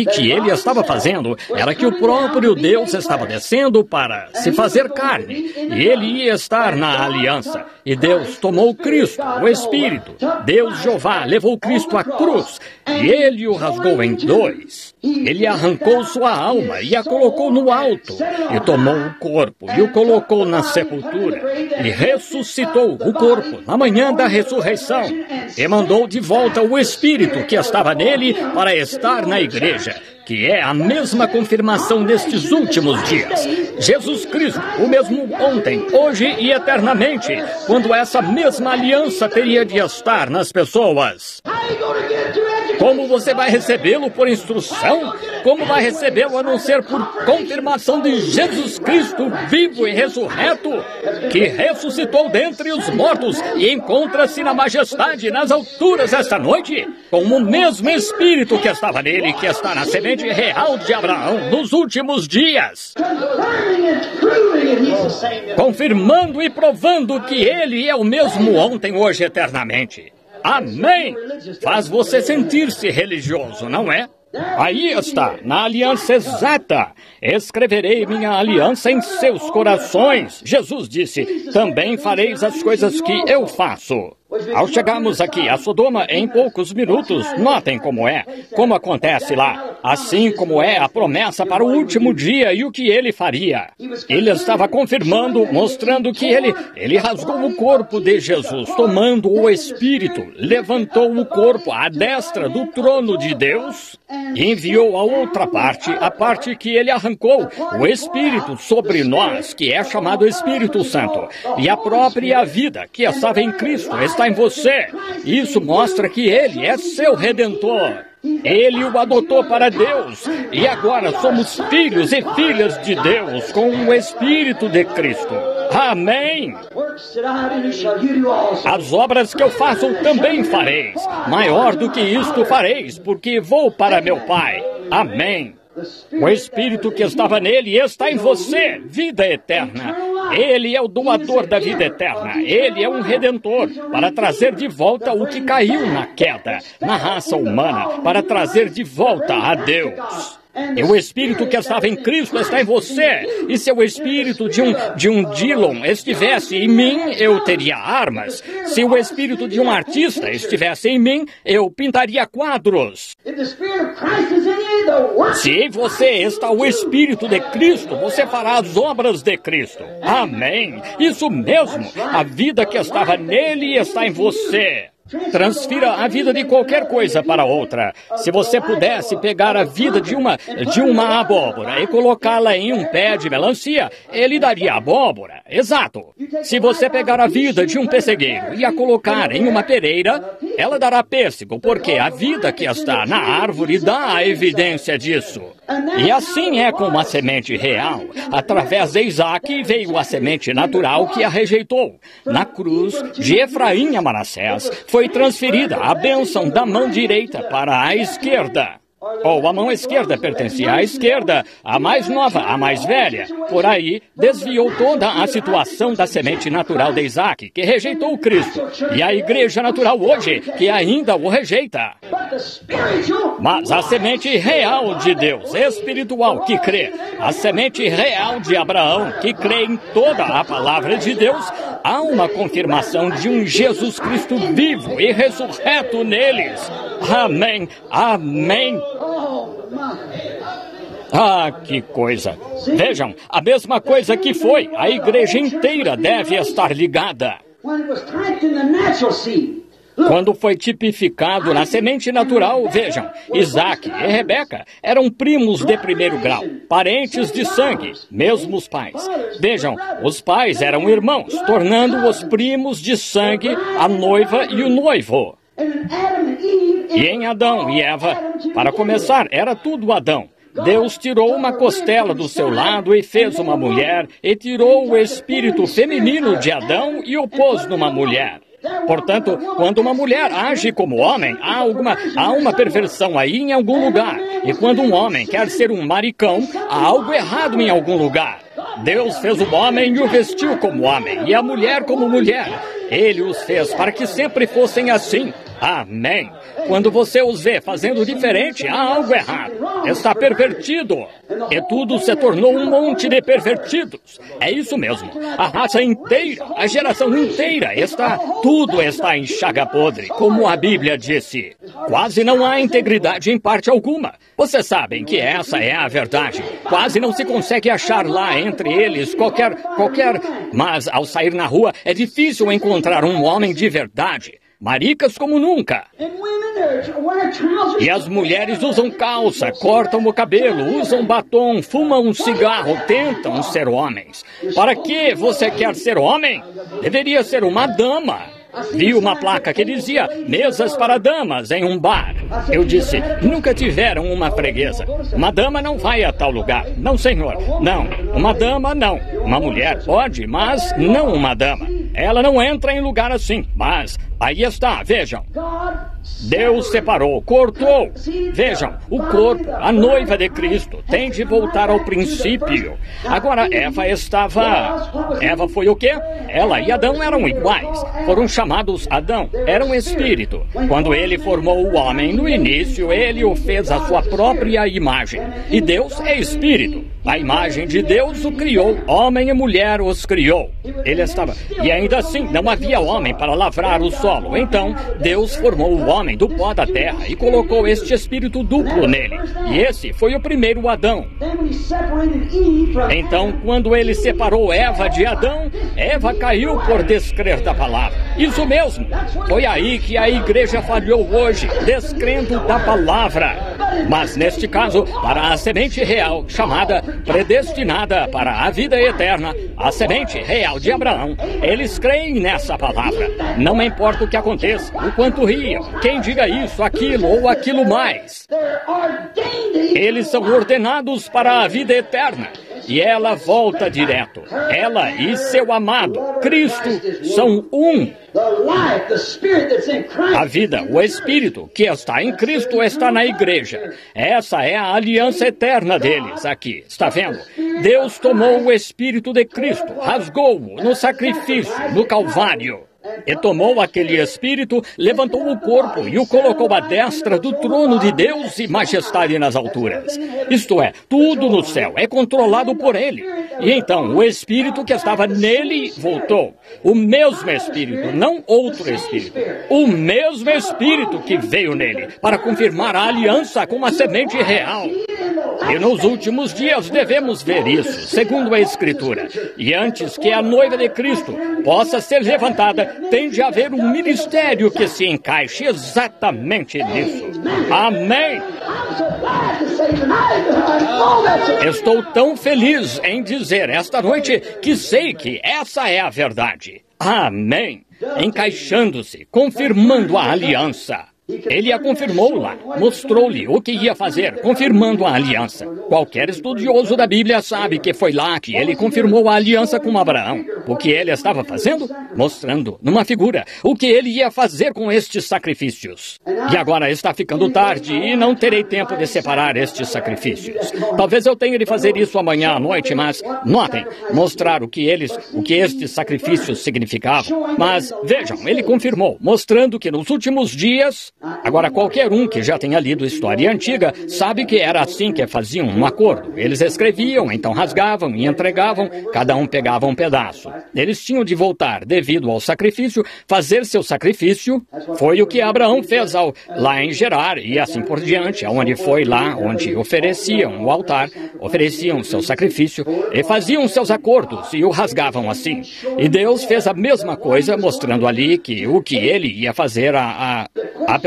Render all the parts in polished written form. O que ele estava fazendo era que o próprio Deus estava descendo para se fazer carne, e ele ia estar na aliança. E Deus tomou Cristo, o Espírito. Deus, Jeová, levou Cristo à cruz, e ele o rasgou em dois. Ele arrancou sua alma e a colocou no alto, e tomou o corpo e o colocou na sepultura, e ressuscitou o corpo na manhã da ressurreição, e mandou de volta o Espírito que estava nele para estar na igreja, que é a mesma confirmação destes últimos dias. Jesus Cristo, o mesmo ontem, hoje e eternamente, quando essa mesma aliança teria de estar nas pessoas. Como você vai recebê-lo por instrução? Como vai recebê-lo a não ser por confirmação de Jesus Cristo vivo e ressurreto, que ressuscitou dentre os mortos e encontra-se na majestade, nas alturas esta noite, com o mesmo Espírito que estava nele, que está na semente real de Abraão nos últimos dias, confirmando e provando que ele é o mesmo ontem, hoje e eternamente. Amém! Faz você sentir-se religioso, não é? Aí está, na aliança exata. Escreverei minha aliança em seus corações. Jesus disse, também fareis as coisas que eu faço. Ao chegarmos aqui a Sodoma, em poucos minutos, notem como é, como acontece lá, assim como é a promessa para o último dia e o que ele faria. Ele estava confirmando, mostrando que ele rasgou o corpo de Jesus, tomando o Espírito, levantou o corpo à destra do trono de Deus e enviou a outra parte, a parte que ele arrancou, o Espírito sobre nós, que é chamado Espírito Santo, e a própria vida que estava em Cristo, está em você. Isso mostra que ele é seu Redentor. Ele o adotou para Deus. E agora somos filhos e filhas de Deus com o Espírito de Cristo. Amém! As obras que eu faço também fareis. Maior do que isto fareis, porque vou para meu Pai. Amém! O Espírito que estava nele está em você, vida eterna. Ele é o doador da vida eterna. Ele é um redentor para trazer de volta o que caiu na queda, na raça humana, para trazer de volta a Deus. E o Espírito que estava em Cristo está em você. E se o Espírito de um Dillon estivesse em mim, eu teria armas. Se o Espírito de um artista estivesse em mim, eu pintaria quadros. Se em você está o Espírito de Cristo, você fará as obras de Cristo. Amém. Isso mesmo. A vida que estava nele está em você. Transfira a vida de qualquer coisa para outra. Se você pudesse pegar a vida de uma abóbora e colocá-la em um pé de melancia, ele daria abóbora. Exato. Se você pegar a vida de um pessegueiro e a colocar em uma pereira, ela dará pêssego, porque a vida que está na árvore dá a evidência disso. E assim é com a semente real. Através de Isaac veio a semente natural que a rejeitou. Na cruz de Efraim a Manassés, foi transferida a bênção da mão direita para a esquerda. Ou a mão esquerda pertencia à esquerda, a mais nova, a mais velha. Por aí, desviou toda a situação da semente natural de Isaac, que rejeitou o Cristo. E a igreja natural hoje, que ainda o rejeita. Mas a semente real de Deus, espiritual, que crê. A semente real de Abraão, que crê em toda a palavra de Deus. Há uma confirmação de um Jesus Cristo vivo e ressurreto neles. Amém. Amém. Ah, que coisa! Vejam, a mesma coisa que foi, a igreja inteira deve estar ligada. Quando foi tipificado na semente natural, vejam, Isaac e Rebeca eram primos de primeiro grau, parentes de sangue, mesmos pais. Vejam, os pais eram irmãos, tornando-os primos de sangue, a noiva e o noivo. E em Adão e Eva, para começar, era tudo Adão. Deus tirou uma costela do seu lado e fez uma mulher, e tirou o espírito feminino de Adão e o pôs numa mulher. Portanto, quando uma mulher age como homem, há uma perversão aí em algum lugar. E quando um homem quer ser um maricão, há algo errado em algum lugar. Deus fez o homem e o vestiu como homem, e a mulher como mulher. Ele os fez para que sempre fossem assim. Amém. Quando você os vê fazendo diferente, há algo errado. Está pervertido. E tudo se tornou um monte de pervertidos. É isso mesmo. A raça inteira, a geração inteira está... Tudo está em chaga podre, como a Bíblia disse. Quase não há integridade em parte alguma. Vocês sabem que essa é a verdade. Quase não se consegue achar lá entre eles qualquer... Mas ao sair na rua, é difícil encontrar um homem de verdade. Maricas como nunca. E as mulheres usam calça, cortam o cabelo, usam batom, fumam um cigarro, tentam ser homens. Para que você quer ser homem? Deveria ser uma dama. Vi uma placa que dizia, mesas para damas em um bar. Eu disse, nunca tiveram uma freguesa. Uma dama não vai a tal lugar. Não, senhor. Não. Uma dama, não. Uma mulher pode, mas não uma dama. Ela não entra em lugar assim, mas... Aí está, vejam. Deus separou, cortou. Vejam, o corpo, a noiva de Cristo, tem de voltar ao princípio. Agora, Eva estava... Eva foi o quê? Ela e Adão eram iguais. Foram chamados Adão. Era um espírito. Quando ele formou o homem, no início, ele o fez à sua própria imagem. E Deus é espírito. A imagem de Deus o criou. Homem e mulher os criou. Ele estava... E ainda assim, não havia homem para lavrar o solo. Então, Deus formou o homem do pó da terra e colocou este espírito duplo nele. E esse foi o primeiro Adão. Então, quando ele separou Eva de Adão, Eva caiu por descrer da palavra. Isso mesmo. Foi aí que a igreja falhou hoje, descrendo da palavra. Mas, neste caso, para a semente real, chamada predestinada para a vida eterna, a semente real de Abraão, eles creem nessa palavra. Não importa o que aconteça, o quanto riam, quem diga isso, aquilo ou aquilo mais. Eles são ordenados para a vida eterna. E ela volta direto. Ela e seu amado, Cristo, são um. A vida, o Espírito que está em Cristo, está na igreja. Essa é a aliança eterna deles aqui. Está vendo? Deus tomou o Espírito de Cristo, rasgou-o no sacrifício, no Calvário. E tomou aquele Espírito, levantou o corpo e o colocou à destra do trono de Deus e majestade nas alturas. Isto é, tudo no céu é controlado por ele. E então o Espírito que estava nele voltou. O mesmo Espírito, não outro Espírito. O mesmo Espírito que veio nele para confirmar a aliança com a semente real. E nos últimos dias devemos ver isso, segundo a Escritura. E antes que a noiva de Cristo possa ser levantada, tem de haver um ministério que se encaixe exatamente nisso. Amém! Estou tão feliz em dizer esta noite que sei que essa é a verdade. Amém! Encaixando-se, confirmando a aliança. Ele a confirmou lá, mostrou-lhe o que ia fazer, confirmando a aliança. Qualquer estudioso da Bíblia sabe que foi lá que ele confirmou a aliança com Abraão. O que ele estava fazendo? Mostrando, numa figura, o que ele ia fazer com estes sacrifícios. E agora está ficando tarde e não terei tempo de separar estes sacrifícios. Talvez eu tenha de fazer isso amanhã à noite, mas notem, mostrar o que estes sacrifícios significavam. Mas vejam, ele confirmou, mostrando que nos últimos dias... Agora, qualquer um que já tenha lido história antiga sabe que era assim que faziam um acordo. Eles escreviam, então rasgavam e entregavam, cada um pegava um pedaço. Eles tinham de voltar, devido ao sacrifício, fazer seu sacrifício. Foi o que Abraão fez lá em Gerar e assim por diante, onde foi lá, onde ofereciam o altar, ofereciam seu sacrifício e faziam seus acordos e o rasgavam assim. E Deus fez a mesma coisa, mostrando ali que o que ele ia fazer a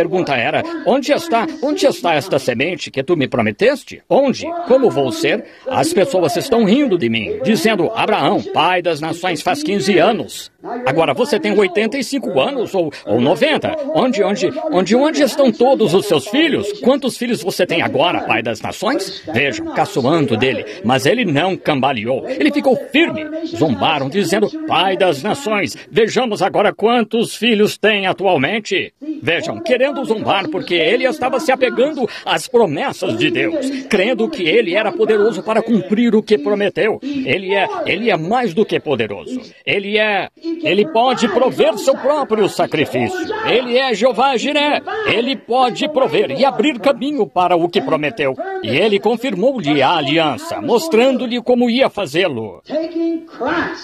pergunta era, onde está esta semente que tu me prometeste? Onde? Como vou ser? As pessoas estão rindo de mim, dizendo, Abraão, pai das nações, faz 15 anos. Agora, você tem 85 anos ou 90? Onde estão todos os seus filhos? Quantos filhos você tem agora, pai das nações? Vejam, caçoando dele, mas ele não cambaleou. Ele ficou firme. Zombaram, dizendo, pai das nações, vejamos agora quantos filhos tem atualmente. Vejam, querendo zombar, porque ele estava se apegando às promessas de Deus, crendo que ele era poderoso para cumprir o que prometeu. Ele é mais do que poderoso. Ele é Ele pode prover seu próprio sacrifício. Ele é Jeová Jiré. Ele pode prover e abrir caminho para o que prometeu. E ele confirmou-lhe a aliança, mostrando-lhe como ia fazê-lo.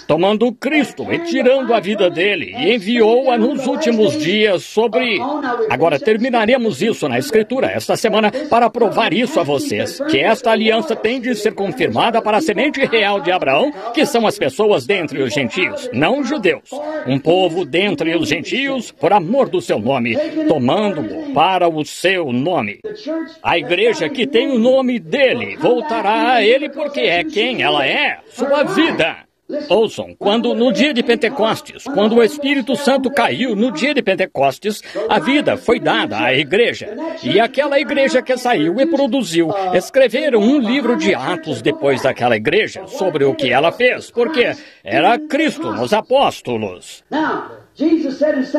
Tomando Cristo e tirando a vida dele, e enviou-a nos últimos dias sobre... Agora, terminaremos isso na Escritura esta semana para provar isso a vocês, que esta aliança tem de ser confirmada para a semente real de Abraão, que são as pessoas dentre os gentios, não judeus. Um povo dentre os gentios, por amor do seu nome, tomando-o para o seu nome. A igreja que tem o nome dele voltará a ele porque é quem ela é, sua vida. Ouçam, quando no dia de Pentecostes, quando o Espírito Santo caiu no dia de Pentecostes, a vida foi dada à igreja. E aquela igreja que saiu e produziu, escreveram um livro de Atos depois daquela igreja sobre o que ela fez, porque era Cristo nos apóstolos.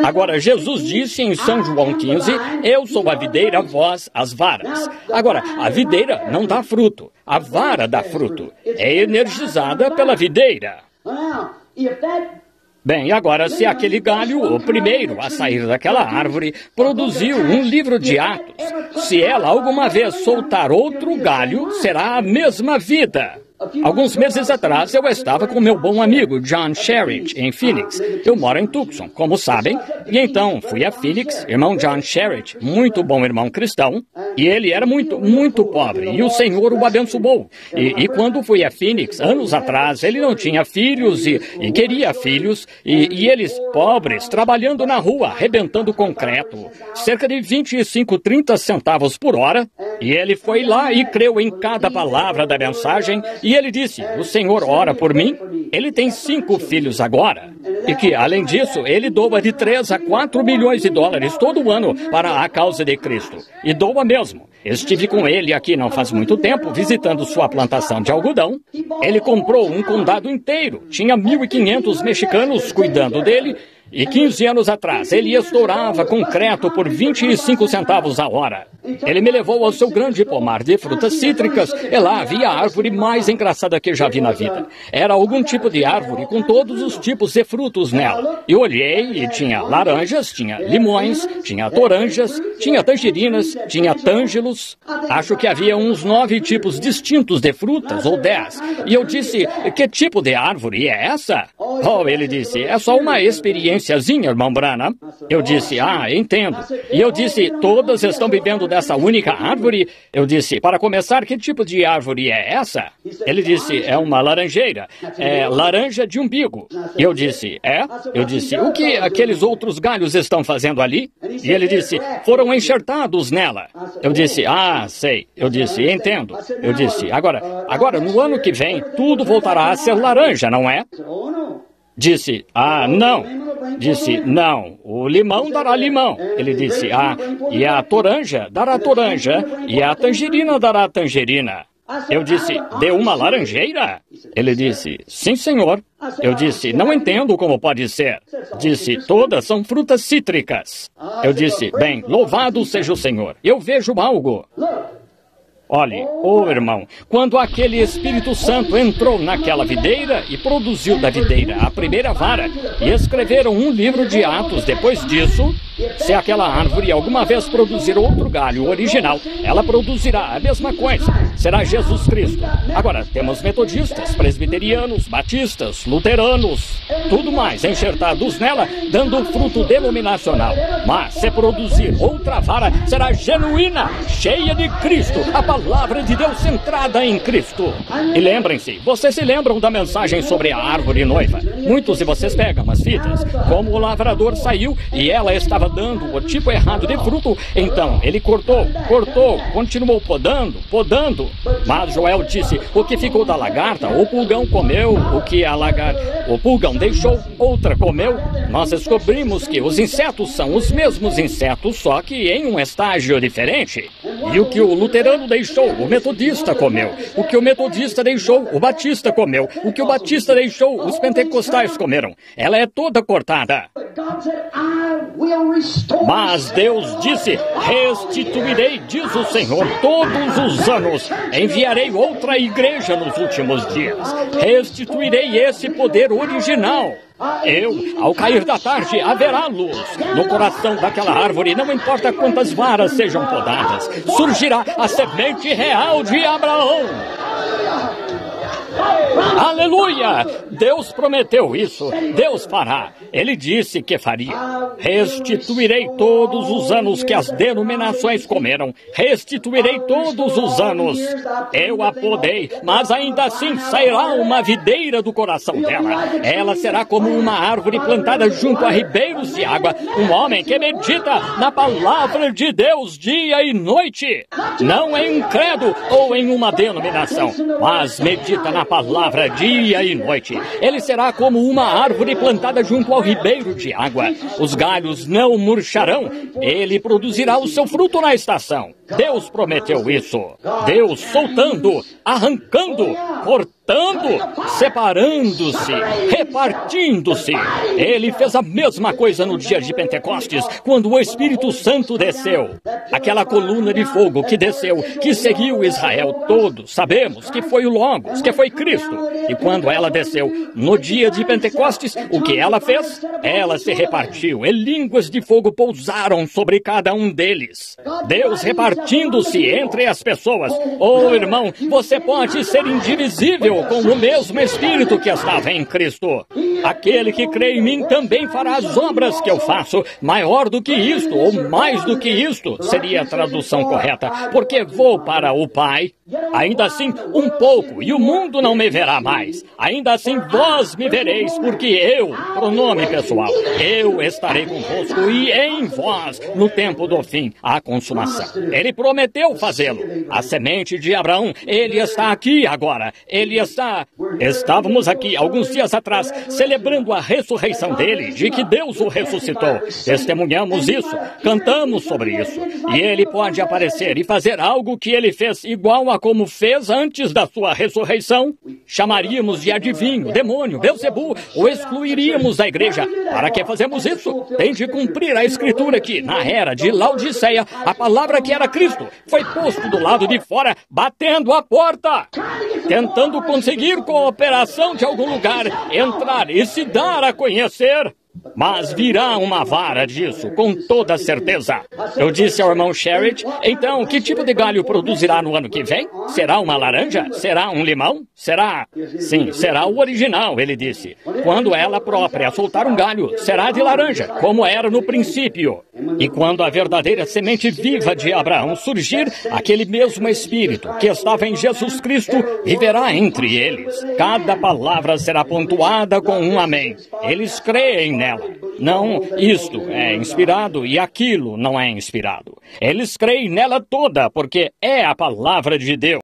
Agora, Jesus disse em São João 15, eu sou a videira, vós as varas. Agora, a videira não dá fruto, a vara dá fruto. É energizada pela videira. Bem, agora, se aquele galho, o primeiro a sair daquela árvore, produziu um livro de Atos, se ela alguma vez soltar outro galho, será a mesma vida. Alguns meses atrás, eu estava com meu bom amigo John Sharrit, em Phoenix. Eu moro em Tucson, como sabem. E então, fui a Phoenix, irmão John Sharrit, muito bom irmão cristão. E ele era muito, muito pobre, e o Senhor o abençoou. E quando fui a Phoenix, anos atrás, ele não tinha filhos e queria filhos. E eles, pobres, trabalhando na rua, arrebentando concreto. Cerca de 25, 30 centavos por hora. E ele foi lá e creu em cada palavra da mensagem. E ele disse, o Senhor ora por mim. Ele tem 5 filhos agora. E que, além disso, ele doa de 3 a 4 milhões de dólares todo ano para a causa de Cristo. E doa mesmo. Estive com ele aqui não faz muito tempo, visitando sua plantação de algodão. Ele comprou um condado inteiro. Tinha 1.500 mexicanos cuidando dele. E 15 anos atrás, ele estourava concreto por 25 centavos a hora. Ele me levou ao seu grande pomar de frutas cítricas, e lá havia a árvore mais engraçada que já vi na vida. Era algum tipo de árvore com todos os tipos de frutos nela. E olhei e tinha laranjas, tinha limões, tinha toranjas, tinha tangerinas, tinha tângelos. Acho que havia uns 9 tipos distintos de frutas, ou 10. E eu disse, que tipo de árvore é essa? Oh, ele disse, é só uma experiência. Irmão Brana, eu disse, entendo. E eu disse, todas estão vivendo dessa única árvore? Eu disse, para começar, que tipo de árvore é essa? Ele disse, é uma laranjeira, é laranja de umbigo. E eu disse, é? Eu disse, o que aqueles outros galhos estão fazendo ali? E ele disse, foram enxertados nela. Eu disse, sei. Eu disse, entendo. Eu disse, agora no ano que vem, tudo voltará a ser laranja, não é? Disse, não. Disse, não, o limão dará limão. Ele disse, e a toranja dará toranja, e a tangerina dará tangerina. Eu disse, deu uma laranjeira? Ele disse, sim, senhor. Eu disse, não entendo como pode ser. Disse, todas são frutas cítricas. Eu disse, bem, louvado seja o Senhor, eu vejo algo. Olhe, irmão, quando aquele Espírito Santo entrou naquela videira e produziu da videira a primeira vara e escreveram um livro de Atos depois disso, se aquela árvore alguma vez produzir outro galho original, ela produzirá a mesma coisa. Será Jesus Cristo. Agora, temos metodistas, presbiterianos, batistas, luteranos, tudo mais enxertados nela, dando fruto denominacional. Mas, se produzir outra vara, será genuína, cheia de Cristo, a palavra de Deus centrada em Cristo. E lembrem-se, vocês se lembram da mensagem sobre a árvore noiva? Muitos de vocês pegam as fitas. Como o lavrador saiu e ela estava dando o tipo errado de fruto, então ele cortou, continuou podando. Mas Joel disse, o que ficou da lagarta, o pulgão comeu, o que a lagarta, o pulgão deixou, outra comeu. Nós descobrimos que os insetos são os mesmos insetos, só que em um estágio diferente. E o que o luterano deixou, o metodista comeu. O que o metodista deixou, o batista comeu. O que o batista deixou, os pentecostais comeram. Ela é toda cortada. Mas Deus disse, restituirei, diz o Senhor, todos os anos. Enviarei outra igreja nos últimos dias. Restituirei esse poder original. Eu, ao cair da tarde, haverá luz. No coração daquela árvore, não importa quantas varas sejam podadas, surgirá a semente real de Abraão. Aleluia! Deus prometeu isso, Deus fará. Ele disse que faria. Restituirei todos os anos que as denominações comeram. Restituirei todos os anos. Eu a podei, mas ainda assim sairá uma videira do coração dela. Ela será como uma árvore plantada junto a ribeiros de água. Um homem que medita na palavra de Deus dia e noite. Não em um credo ou em uma denominação, mas medita na palavra dia e noite. Ele será como uma árvore plantada junto ao ribeiro de água. Os galhos não murcharão. Ele produzirá o seu fruto na estação. Deus prometeu isso. Deus soltando, arrancando, cortando, separando-se, repartindo-se. Ele fez a mesma coisa no dia de Pentecostes, quando o Espírito Santo desceu. Aquela coluna de fogo que desceu, que seguiu Israel todo. Sabemos que foi o Logos, que foi Cristo. E quando ela desceu no dia de Pentecostes, o que ela fez? Ela se repartiu e línguas de fogo pousaram sobre cada um deles. Deus repartiu partindo-se entre as pessoas. Oh, irmão, você pode ser indivisível com o mesmo Espírito que estava em Cristo. Aquele que crê em mim também fará as obras que eu faço. Maior do que isto, ou mais do que isto, seria a tradução correta. Porque vou para o Pai. Ainda assim, um pouco, e o mundo não me verá mais. Ainda assim, vós me vereis, porque eu, pronome pessoal, eu estarei convosco e em vós, no tempo do fim, a consumação. Ele prometeu fazê-lo. A semente de Abraão, ele está aqui agora. Ele está... Estávamos aqui alguns dias atrás, celebrando a ressurreição dele, de que Deus o ressuscitou. Testemunhamos isso, cantamos sobre isso. E ele pode aparecer e fazer algo que ele fez igual a como fez antes da sua ressurreição. Chamaríamos de adivinho, demônio, Belzebu, ou excluiríamos da igreja. Para que fazemos isso? Tem de cumprir a escritura que, na era de Laodiceia, a palavra que era Cristo foi posto do lado de fora, batendo a porta, tentando conseguir cooperação de algum lugar, entrar e se dar a conhecer. Mas virá uma vara disso, com toda certeza. Eu disse ao irmão Sharrit, então, que tipo de galho produzirá no ano que vem? Será uma laranja? Será um limão? Será? Sim, será o original, ele disse. Quando ela própria soltar um galho, será de laranja, como era no princípio. E quando a verdadeira semente viva de Abraão surgir, aquele mesmo Espírito que estava em Jesus Cristo viverá entre eles. Cada palavra será pontuada com um amém. Eles creem nela. Não, isto é inspirado e aquilo não é inspirado. Eles creem nela toda, porque é a palavra de Deus.